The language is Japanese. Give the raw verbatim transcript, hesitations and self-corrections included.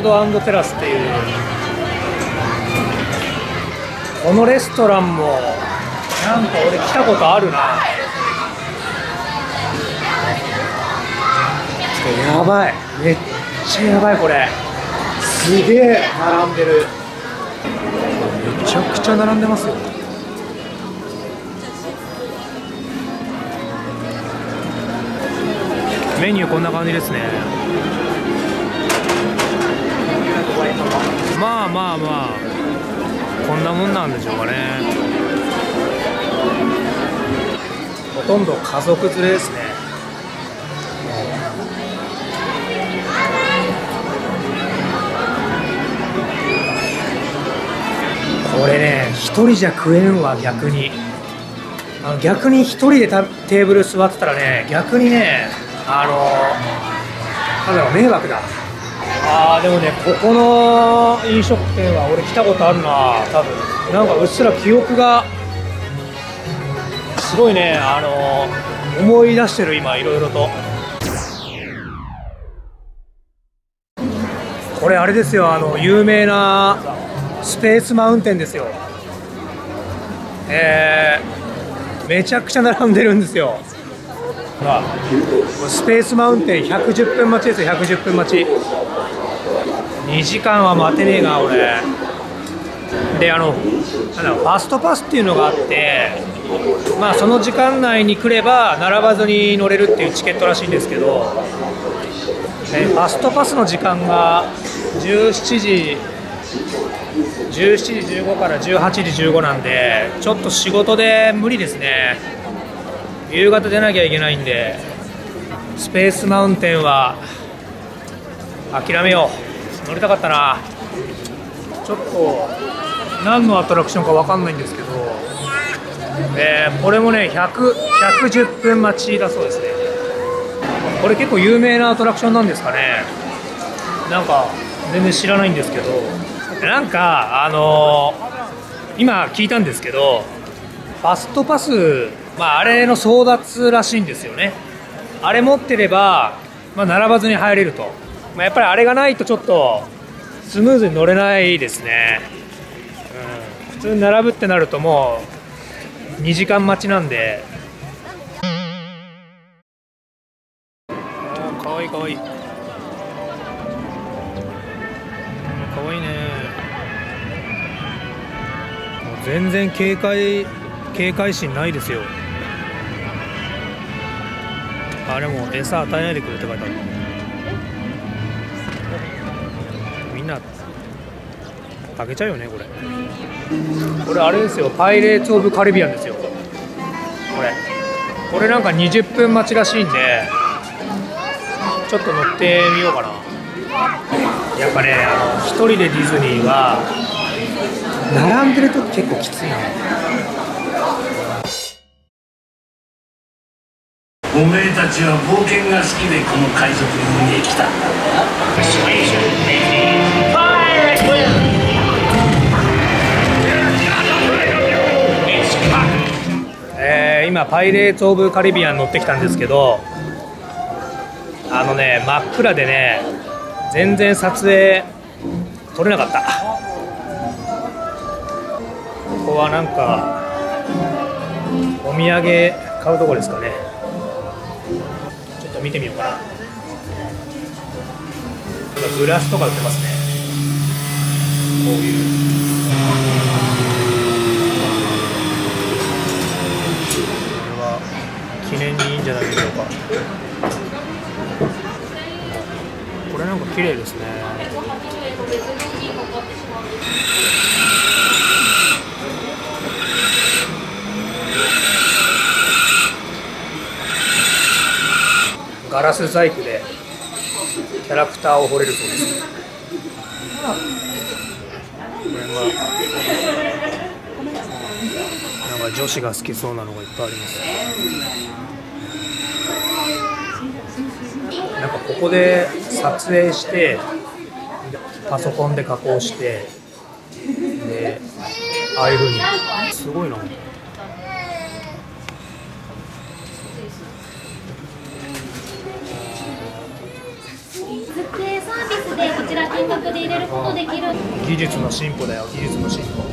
ルド&テラスっていう、このレストランもなんか俺来たことあるな。やばい、めっちゃやばい、これすげえ並んでる。めちゃくちゃ並んでますよ。メニューこんな感じですね。まあまあまあこんなもんなんでしょうかね。ほとんど家族連れですね。これね、一人じゃ食えんわ。逆にあの逆に一人でたテーブル座ってたらね、逆にね、あのなんだろう、迷惑だ。あーでもね、ここの飲食店は俺来たことあるな、多分。なんかうっすら記憶がすごいね、あの思い出してる今いろいろと。これあれですよ、あの有名なスペースマウンテンですよ。えー、めちゃくちゃ並んでるんですよ。ほら、スペースマウンテンひゃくじゅっぷん待ちですよ。ひゃくじゅっぷん待ち。にじかんは待てねえな俺。で、あのなんだろう、ファストパスっていうのがあって、まあその時間内に来れば並ばずに乗れるっていうチケットらしいんですけど、ね、ファストパスの時間がじゅうしちじじゅうごからじゅうはちじじゅうごなんで、ちょっと仕事で無理ですね。夕方出なきゃいけないんで、スペースマウンテンは諦めよう。乗りたかったな。ちょっと何のアトラクションか分かんないんですけど、えー、これもねひゃく、ひゃくじゅっぷん待ちだそうですね。これ結構有名なアトラクションなんですかね。なんか全然知らないんですけど、なんかあのー、今聞いたんですけど、ファストパス、まあ、あれの争奪らしいんですよね。あれ持ってれば、まあ、並ばずに入れると、まあ、やっぱりあれがないとちょっとスムーズに乗れないですね、うん、普通に並ぶってなるともうにじかん待ちなんで。あ、かわいいかわいいかわいいね。もう全然警戒警戒心ないですよ。あれも餌与えないでくれって書いてある。みんなあげちゃうよねこれ。これあれですよ、パイレーツ・オブ・カリビアンですよこれ。これなんかにじゅっぷん待ちらしいんで、ちょっと乗ってみようかな。やっぱね、あの一人でディズニーは並んでると結構きついな。おめえたちは冒険が好きでこの海賊に来たんだな。えー、今パイレーツ・オブ・カリビアン乗ってきたんですけど、あのね真っ暗でね全然撮影撮れなかった。ここはなんかお土産買うとこですかね。見てみようかな。グラスとか売ってますね。こういう。これは記念にいいんじゃないでしょうか。これなんか綺麗ですね。ガラス細工でキャラクターを彫れるそうです。これはなんか女子が好きそうなのがいっぱいあります。なんかここで撮影してパソコンで加工して、でああいう風にすごいな。こちら金額で入れることできる。技術の進歩だよ、技術の進歩。